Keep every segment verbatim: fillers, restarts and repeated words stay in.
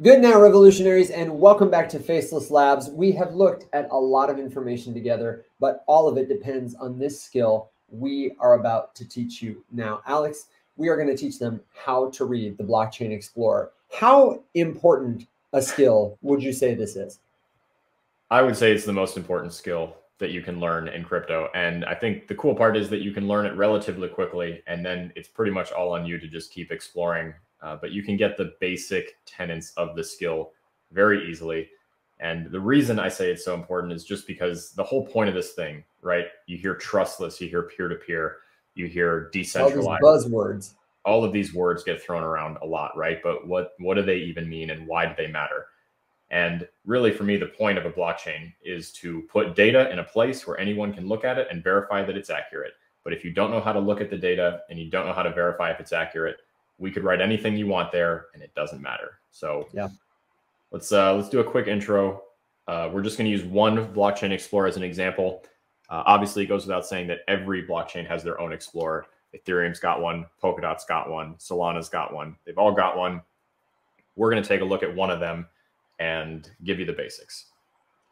Good now, revolutionaries, and welcome back to Faceless Labs. We have looked at a lot of information together, but all of it depends on this skill we are about to teach you now. Alex, we are going to teach them how to read the Blockchain Explorer. How important a skill would you say this is? I would say it's the most important skill that you can learn in crypto. And I think the cool part is that you can learn it relatively quickly, and then it's pretty much all on you to just keep exploring. Uh, but you can get the basic tenets of the skill very easily. And the reason I say it's so important is just because the whole point of this thing, right? You hear trustless, you hear peer-to-peer, you hear decentralized. All these buzzwords. All of these words get thrown around a lot, right? But what, what do they even mean, and why do they matter? And really, for me, the point of a blockchain is to put data in a place where anyone can look at it and verify that it's accurate. But if you don't know how to look at the data and you don't know how to verify if it's accurate, we could write anything you want there, and it doesn't matter. So yeah, let's uh, let's do a quick intro. Uh, we're just going to use one Blockchain Explorer as an example. Uh, obviously, it goes without saying that every blockchain has their own explorer. Ethereum's got one, Polkadot's got one, Solana's got one. They've all got one. We're going to take a look at one of them and give you the basics.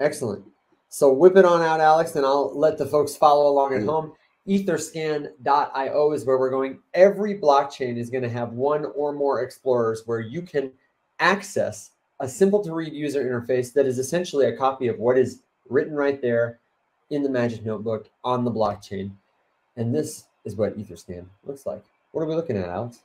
Excellent. So whip it on out, Alex, and I'll let the folks follow along at home. Etherscan dot i o is where we're going. Every blockchain is going to have one or more explorers where you can access a simple to read user interface that is essentially a copy of what is written right there in the Magic Notebook on the blockchain. And this is what Etherscan looks like. What are we looking at, Alex?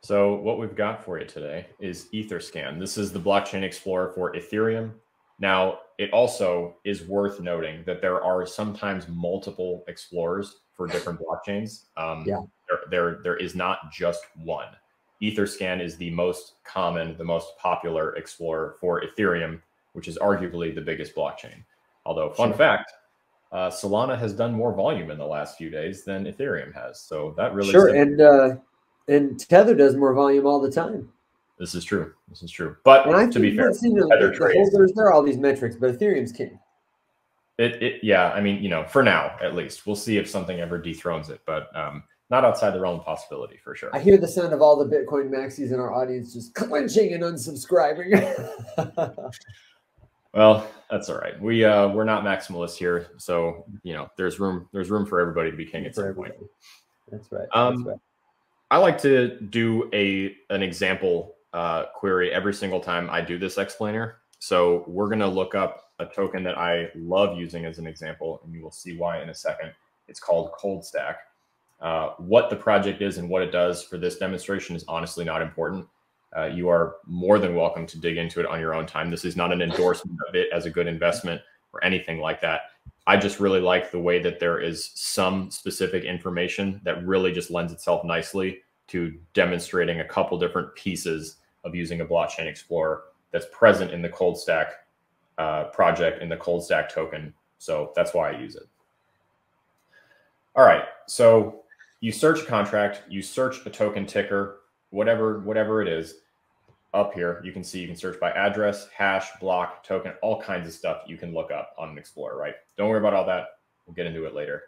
So what we've got for you today is Etherscan. This is the Blockchain Explorer for Ethereum. Now, it also is worth noting that there are sometimes multiple explorers for different blockchains. Um, yeah. there, there, there is not just one. Etherscan is the most common, the most popular explorer for Ethereum, which is arguably the biggest blockchain. Although, fun sure. fact, uh, Solana has done more volume in the last few days than Ethereum has. So that really sure, and uh, and Tether does more volume all the time. This is true. This is true. But I to be fair, the, Tether the holders, there are all these metrics, but Ethereum's king. It, it, yeah, I mean, you know, for now, at least. We'll see if something ever dethrones it, but um, not outside the realm of possibility, for sure. I hear the sound of all the Bitcoin maxis in our audience just clenching and unsubscribing. Well, that's all right. We, uh, we're not maximalists here, so, you know, there's room there's room for everybody to be king at some point. That's right. Um, that's right. I like to do a an example Uh, query every single time I do this explainer. So we're going to look up a token that I love using as an example, and you will see why in a second. It's called ColdStack. Uh, what the project is and what it does for this demonstration is honestly not important. Uh, you are more than welcome to dig into it on your own time. This is not an endorsement of it as a good investment or anything like that. I just really like the way that there is some specific information that really just lends itself nicely to demonstrating a couple different pieces of using a blockchain explorer that's present in the ColdStack uh, project, in the ColdStack token. So that's why I use it. All right, so you search a contract, you search a token ticker, whatever, whatever it is. Up here, you can see you can search by address, hash, block, token, all kinds of stuff you can look up on an explorer, right? Don't worry about all that. We'll get into it later.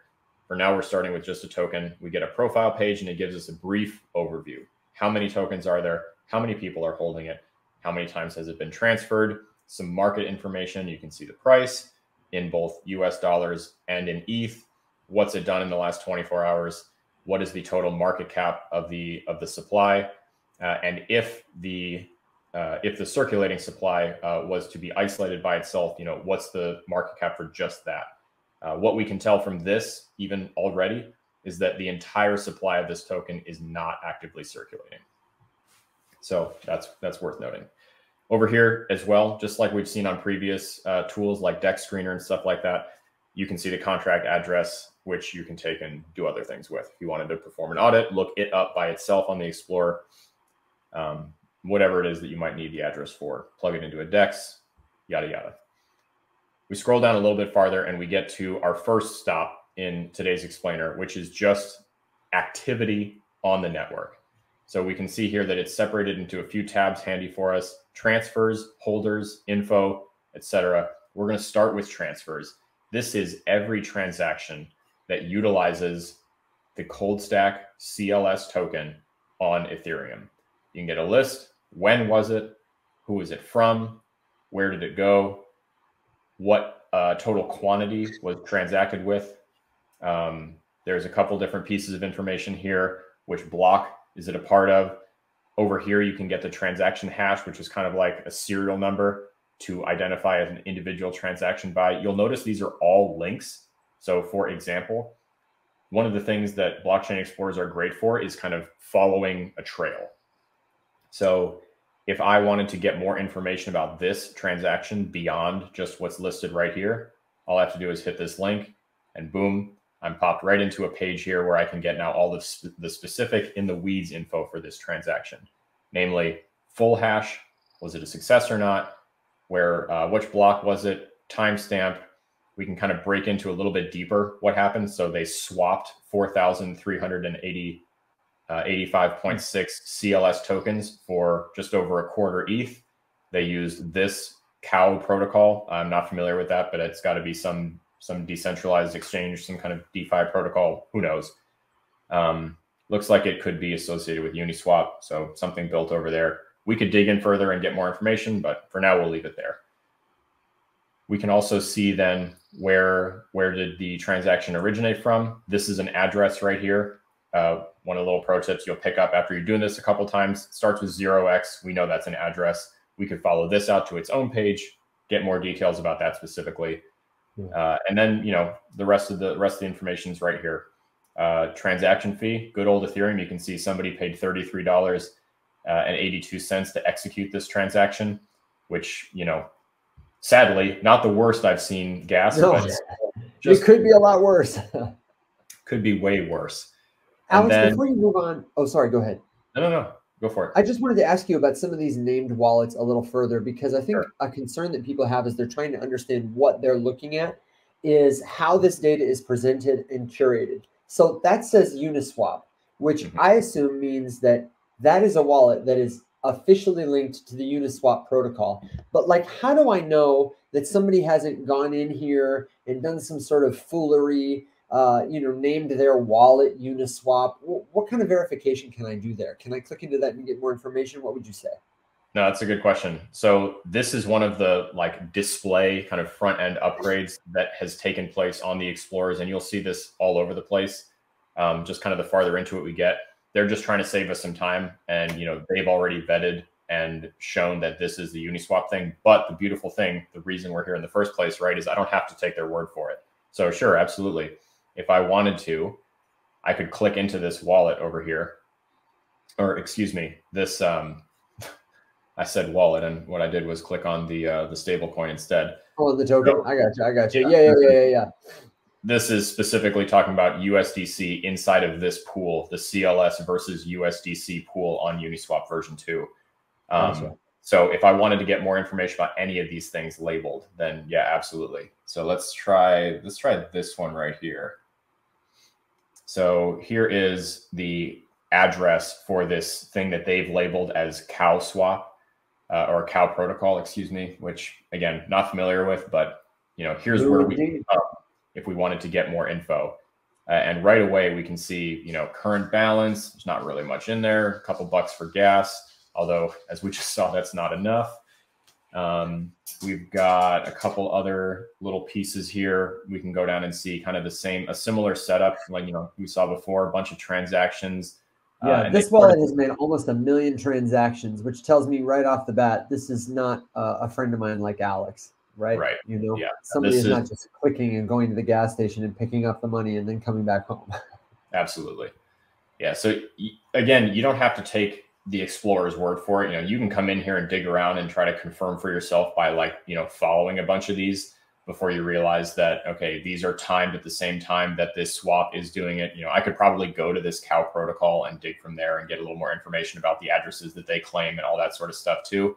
For now, we're starting with just a token. We get a profile page, and it gives us a brief overview. How many tokens are there? How many people are holding it? How many times has it been transferred? Some market information. You can see the price in both U S dollars and in E T H. What's it done in the last twenty-four hours? What is the total market cap of the of the supply? Uh, and if the uh, if the circulating supply uh, was to be isolated by itself, you know, what's the market cap for just that? Uh, what we can tell from this, even already, is that the entire supply of this token is not actively circulating. So that's that's worth noting. Over here as well, just like we've seen on previous uh, tools like Dex Screener and stuff like that, you can see the contract address, which you can take and do other things with. If you wanted to perform an audit, look it up by itself on the Explorer, um, whatever it is that you might need the address for, plug it into a Dex, yada, yada. We scroll down a little bit farther and we get to our first stop in today's explainer, which is just activity on the network. So we can see here that it's separated into a few tabs handy for us: transfers, holders, info, et cetera. We're going to start with transfers. This is every transaction that utilizes the ColdStack C L S token on Ethereum. You can get a list. When was it? who is it from, where did it go, what uh, total quantity was transacted with. Um, there's a couple different pieces of information here. Which block is it a part of? Over here, you can get the transaction hash, which is kind of like a serial number to identify as an individual transaction by. You'll notice these are all links. So for example, one of the things that blockchain explorers are great for is kind of following a trail. So if I wanted to get more information about this transaction beyond just what's listed right here, all I have to do is hit this link and boom, I'm popped right into a page here where I can get now all the, sp the specific in the weeds info for this transaction, namely full hash, was it a success or not, where, uh, which block was it, timestamp. We can kind of break into a little bit deeper what happened. So they swapped four thousand three hundred eighty, uh, eighty-five point six C L S tokens for just over a quarter E T H. They used this C O W protocol. I'm not familiar with that, but it's got to be some some decentralized exchange, some kind of DeFi protocol, who knows? Um, looks like it could be associated with Uniswap. So something built over there. We could dig in further and get more information, but for now we'll leave it there. We can also see then where, where did the transaction originate from? This is an address right here. Uh, one of the little pro tips you'll pick up after you're doing this a couple of times, starts with zero x. We know that's an address. We could follow this out to its own page, get more details about that specifically. Uh, and then, you know, the rest of the rest of the information is right here. Uh, transaction fee, good old Ethereum. You can see somebody paid thirty-three dollars uh, and eighty-two cents to execute this transaction, which, you know, sadly, not the worst I've seen gas. No, but just, it could be a lot worse. Could be way worse. Alex, then, before you move on. Oh, sorry. Go ahead. No, no, no. Go for it. I just wanted to ask you about some of these named wallets a little further, because I think sure. a concern that people have is they're trying to understand what they're looking at is how this data is presented and curated. So that says Uniswap, which mm-hmm. I assume means that that is a wallet that is officially linked to the Uniswap protocol. But like, how do I know that somebody hasn't gone in here and done some sort of foolery? Uh, you know, named their wallet Uniswap. W what kind of verification can I do there? Can I click into that and get more information? What would you say? No, that's a good question. So this is one of the like display kind of front end upgrades that has taken place on the Explorers. And you'll see this all over the place. Um, just kind of the farther into it we get, they're just trying to save us some time. And, you know, they've already vetted and shown that this is the Uniswap thing. But the beautiful thing, the reason we're here in the first place, right, is I don't have to take their word for it. So sure, absolutely. If I wanted to, I could click into this wallet over here, or excuse me, this, um, I said wallet, and what I did was click on the uh, the stable coin instead. Oh, the token. I got you. I got you. Yeah, yeah, yeah, yeah, yeah. This is specifically talking about U S D C inside of this pool, the C L S versus U S D C pool on Uniswap version two. Um, gotcha. So if I wanted to get more information about any of these things labeled, then yeah, absolutely. So let's try, let's try this one right here. So here is the address for this thing that they've labeled as C O W Swap uh, or C O W protocol, excuse me, which again, not familiar with, but you know, here's Ooh, where we can come if we wanted to get more info. Uh, and right away we can see, you know, current balance, there's not really much in there, a couple bucks for gas. Although as we just saw, that's not enough. Um, we've got a couple other little pieces here. We can go down and see kind of the same, a similar setup like, you know, we saw before, a bunch of transactions. Yeah, uh, this wallet has made almost a million transactions, which tells me right off the bat, this is not uh, a friend of mine like Alex, right? Right. You know, yeah. Somebody is, is not just clicking and going to the gas station and picking up the money and then coming back home. Absolutely. Yeah. So again, you don't have to take the Explorer's word for it. You know, you can come in here and dig around and try to confirm for yourself by like, you know, following a bunch of these before you realize that, okay, these are timed at the same time that this swap is doing it. You know, I could probably go to this C O W protocol and dig from there and get a little more information about the addresses that they claim and all that sort of stuff too.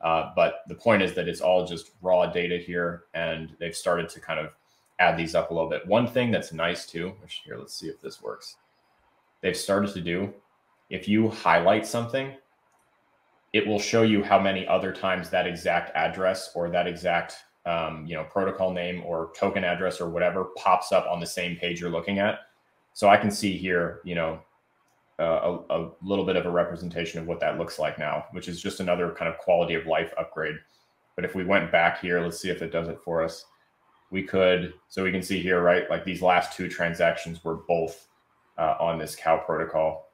Uh, but the point is that it's all just raw data here, and they've started to kind of add these up a little bit. One thing that's nice too, which here, let's see if this works. They've started to do, if you highlight something, it will show you how many other times that exact address or that exact um, you know, protocol name or token address or whatever pops up on the same page you're looking at. So I can see here, you know, uh, a, a little bit of a representation of what that looks like now, which is just another kind of quality of life upgrade. But if we went back here, let's see if it does it for us. We could, so we can see here, right? Like these last two transactions were both uh, on this C O W protocol.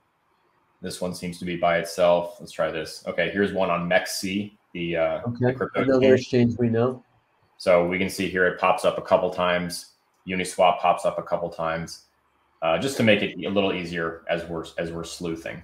This one seems to be by itself. Let's try this. Okay, here's one on M E X C, the, uh, okay. the crypto another exchange we know. So we can see here it pops up a couple times. Uniswap pops up a couple times, uh, just to make it a little easier as we're as we're sleuthing.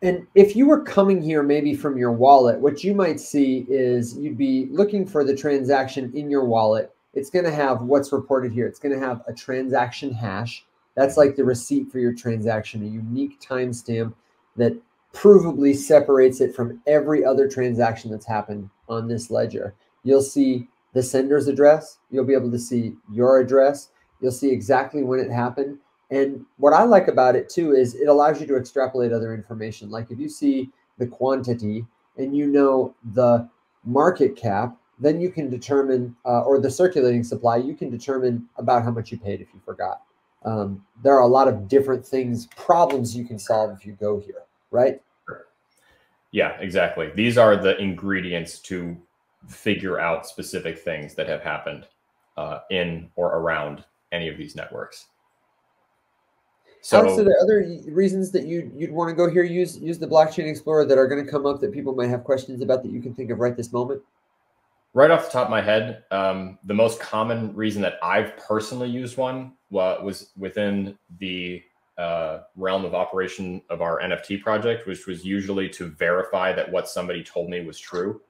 And if you were coming here maybe from your wallet, what you might see is you'd be looking for the transaction in your wallet. It's going to have what's reported here. It's going to have a transaction hash. That's like the receipt for your transaction, a unique timestamp that provably separates it from every other transaction that's happened on this ledger. You'll see the sender's address. You'll be able to see your address. You'll see exactly when it happened. And what I like about it too is it allows you to extrapolate other information. Like if you see the quantity and you know the market cap, then you can determine, uh, or the circulating supply, you can determine about how much you paid if you forgot. Um, there are a lot of different things, problems you can solve if you go here, right? Yeah, exactly. These are the ingredients to figure out specific things that have happened uh, in or around any of these networks. So, Alex, are there other reasons that you, you'd want to go here, use, use the Blockchain Explorer that are going to come up that people might have questions about that you can think of right this moment? Right off the top of my head, um, the most common reason that I've personally used one uh, was within the uh, realm of operation of our N F T project, which was usually to verify that what somebody told me was true.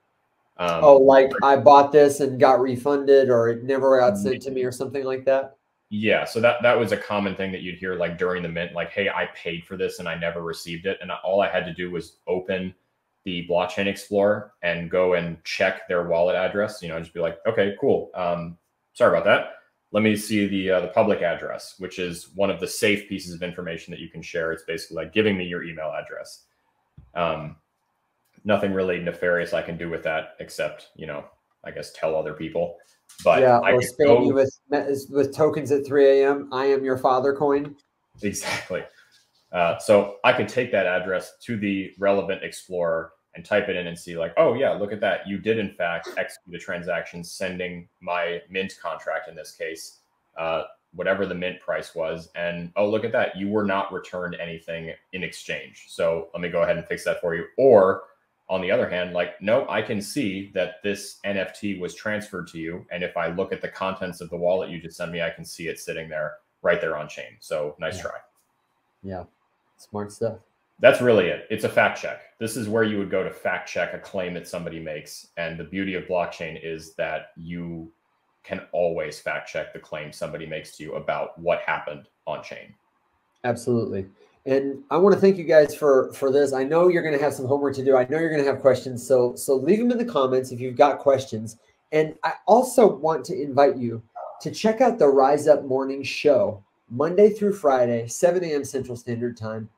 Um, oh, like I bought this and got refunded, or it never got sent to me or something like that? Yeah, so that, that was a common thing that you'd hear like during the mint, like, hey, I paid for this and I never received it. And all I had to do was open the Blockchain Explorer and go and check their wallet address, you know, just be like, okay, cool. Um, sorry about that. Let me see the uh, the public address, which is one of the safe pieces of information that you can share. It's basically like giving me your email address. Um, nothing really nefarious I can do with that except, you know, I guess tell other people. But yeah, I or spam go... you with, with tokens at three A M I am your father coin. Exactly. Uh, so I could take that address to the relevant Explorer and type it in and see like, oh yeah, look at that. You did in fact execute a transaction sending my mint contract in this case, uh, whatever the mint price was. And oh, look at that. You were not returned anything in exchange. So let me go ahead and fix that for you. Or on the other hand, like, no, I can see that this N F T was transferred to you. And if I look at the contents of the wallet you just sent me, I can see it sitting there right there on chain. So nice yeah. try. Yeah. Smart stuff. That's really it. It's a fact check. This is where you would go to fact check a claim that somebody makes. And the beauty of blockchain is that you can always fact check the claim somebody makes to you about what happened on chain. Absolutely. And I want to thank you guys for, for this. I know you're going to have some homework to do. I know you're going to have questions. So, so leave them in the comments if you've got questions. And I also want to invite you to check out the Rise Up Morning Show, Monday through Friday, seven A M Central Standard Time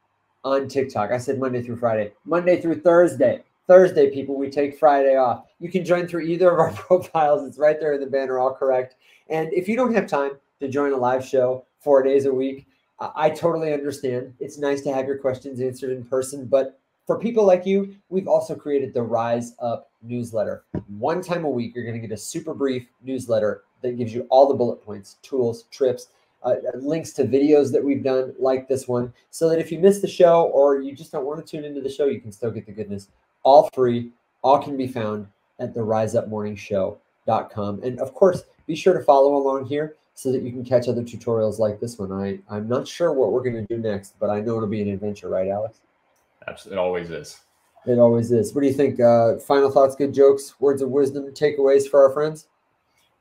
on TikTok. I said Monday through Friday, Monday through Thursday. Thursday, people, we take Friday off. You can join through either of our profiles. It's right there in the banner, all correct. And if you don't have time to join a live show four days a week, I totally understand. It's nice to have your questions answered in person, but for people like you, we've also created the Rise Up newsletter. One time a week, you're going to get a super brief newsletter that gives you all the bullet points, tools, trips, uh, links to videos that we've done like this one, so that if you miss the show or you just don't want to tune into the show, you can still get the goodness. All free, all can be found at the rise up morning show dot com. And of course, be sure to follow along here so that you can catch other tutorials like this one. I, I'm not sure what we're going to do next, but I know it'll be an adventure, right, Alex? Absolutely. It always is. It always is. What do you think? Uh, final thoughts, good jokes, words of wisdom, takeaways for our friends?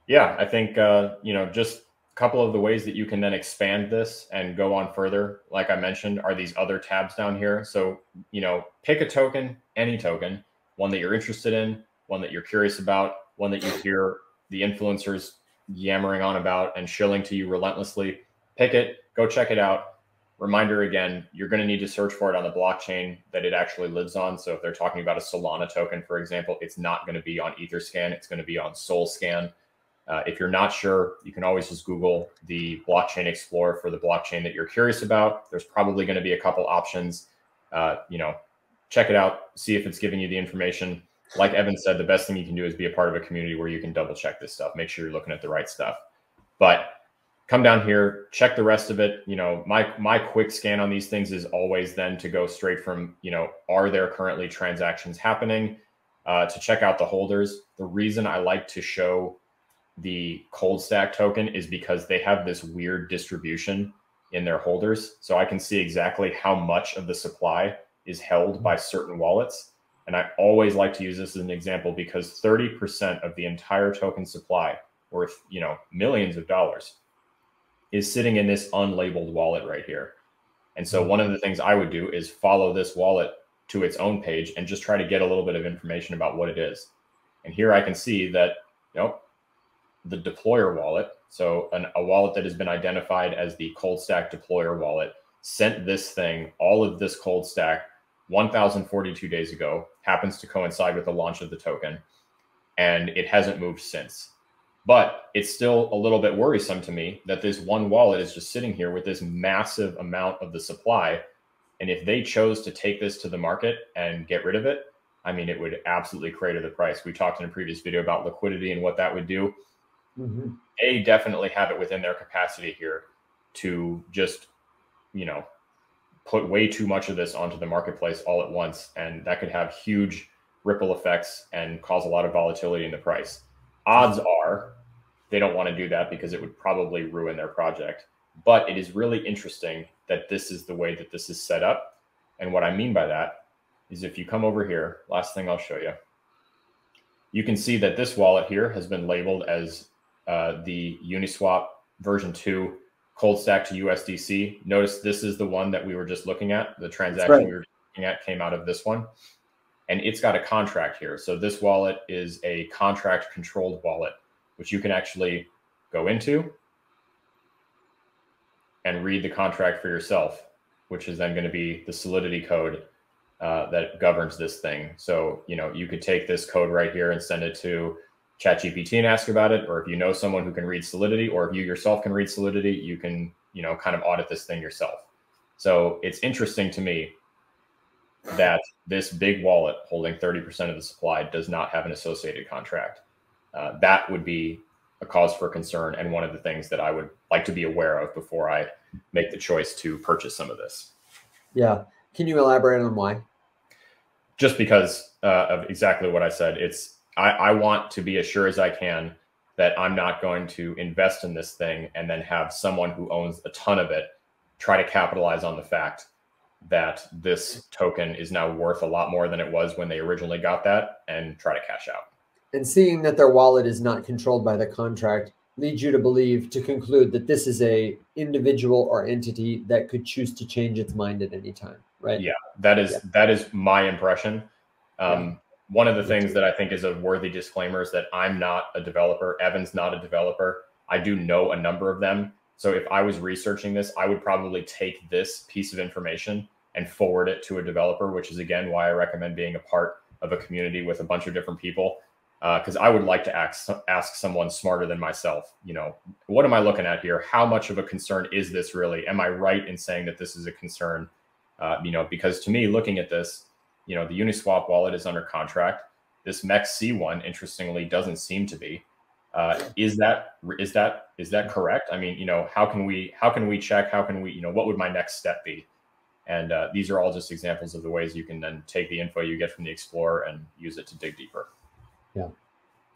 Yeah, I think, uh, you know, just a couple of the ways that you can then expand this and go on further, like I mentioned, are these other tabs down here. So, you know, pick a token, any token, one that you're interested in, one that you're curious about, one that you hear the influencers yammering on about and shilling to you relentlessly. Pick it, go check it out. Reminder again, you're going to need to search for it on the blockchain that it actually lives on. So if they're talking about a Solana token, for example, it's not going to be on Etherscan. It's going to be on SolScan. Uh, if you're not sure, you can always just Google the Blockchain Explorer for the blockchain that you're curious about. There's probably going to be a couple options. Uh, you know, check it out, see if it's giving you the information. Like Evan said, the best thing you can do is be a part of a community where you can double check this stuff, make sure you're looking at the right stuff. But come down here, check the rest of it. You know, my my quick scan on these things is always then to go straight from, you know, are there currently transactions happening, uh, to check out the holders. The reason I like to show the ColdStack token is because they have this weird distribution in their holders. So I can see exactly how much of the supply is held by certain wallets. And I always like to use this as an example because thirty percent of the entire token supply, worth, you know, millions of dollars, is sitting in this unlabeled wallet right here. And so one of the things I would do is follow this wallet to its own page and just try to get a little bit of information about what it is. And here I can see that, you know, the deployer wallet, so an, a wallet that has been identified as the ColdStack deployer wallet, sent this thing, all of this ColdStack, one thousand forty-two days ago, happens to coincide with the launch of the token, and it hasn't moved since. But it's still a little bit worrisome to me that this one wallet is just sitting here with this massive amount of the supply, and if they chose to take this to the market and get rid of it, I mean, it would absolutely crater the price. We talked in a previous video about liquidity and what that would do. Mm-hmm. They definitely have it within their capacity here to just, you know, put way too much of this onto the marketplace all at once. And that could have huge ripple effects and cause a lot of volatility in the price. Odds are they don't want to do that because it would probably ruin their project. But it is really interesting that this is the way that this is set up. And what I mean by that is if you come over here, last thing I'll show you, you can see that this wallet here has been labeled as Uh, the Uniswap version two ColdStack to U S D C. Notice this is the one that we were just looking at. The transaction right. we were looking at came out of this one, and it's got a contract here. So this wallet is a contract controlled wallet, which you can actually go into and read the contract for yourself, which is then going to be the solidity code uh, that governs this thing. So, you know, you could take this code right here and send it to ChatGPT and ask about it, or if you know someone who can read Solidity, or if you yourself can read Solidity, you can, you know, kind of audit this thing yourself. So it's interesting to me that this big wallet holding thirty percent of the supply does not have an associated contract. Uh, that would be a cause for concern, and one of the things that I would like to be aware of before I make the choice to purchase some of this. Yeah. Can you elaborate on why? Just because uh, of exactly what I said. It's, I, I want to be as sure as I can that I'm not going to invest in this thing and then have someone who owns a ton of it try to capitalize on the fact that this token is now worth a lot more than it was when they originally got that and try to cash out. And seeing that their wallet is not controlled by the contract leads you to believe, to conclude that this is a individual or entity that could choose to change its mind at any time, right? Yeah, that is, yeah. that is my impression. Um, yeah. One of the things that I think is a worthy disclaimer is that I'm not a developer. Evan's not a developer. I do know a number of them. So if I was researching this, I would probably take this piece of information and forward it to a developer, which is, again, why I recommend being a part of a community with a bunch of different people, because uh, I would like to ask, ask someone smarter than myself, you know, what am I looking at here? How much of a concern is this really? Am I right in saying that this is a concern? Uh, you know, because to me, looking at this, you know, the Uniswap wallet is under contract. This M E X C one, interestingly, doesn't seem to be. Uh, is that is that is that correct? I mean, you know, how can we how can we check? How can we, you know, what would my next step be? And uh, these are all just examples of the ways you can then take the info you get from the Explorer and use it to dig deeper. Yeah,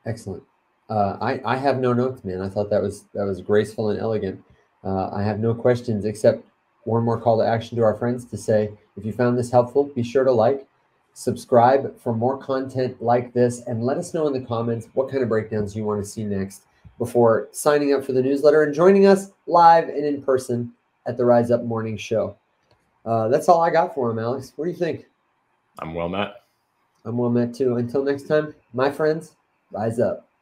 excellent. Uh, I I have no notes, man. I thought that was that was graceful and elegant. Uh, I have no questions except one more call to action to our friends to say, if you found this helpful, be sure to like. Subscribe for more content like this, and let us know in the comments what kind of breakdowns you want to see next before signing up for the newsletter and joining us live and in person at the Rise Up Morning Show. Uh, that's all I got for him, Alex. What do you think? I'm well met. I'm well met too. Until next time, my friends, rise up.